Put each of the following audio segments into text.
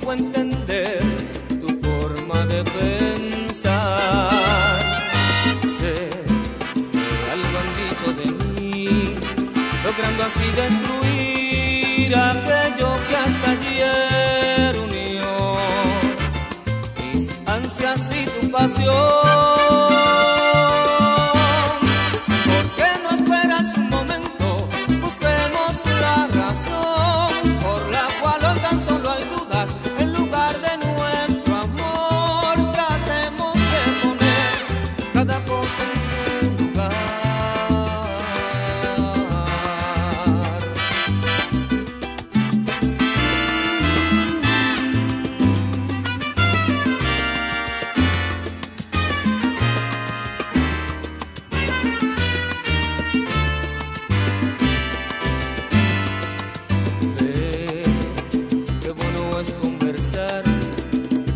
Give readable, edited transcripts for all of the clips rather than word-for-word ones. puedo entender tu forma de pensar. Sé que algo han dicho de mí, logrando así destruir aquello que hasta ayer unió mis ansias y tu pasión.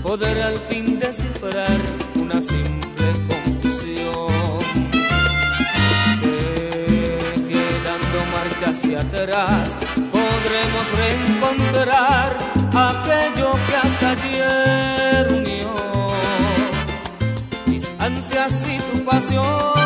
Poder al fin descifrar una simple confusión. Sé que dando marcha hacia atrás podremos reencontrar aquello que hasta ayer unió mis ansias y tu pasión.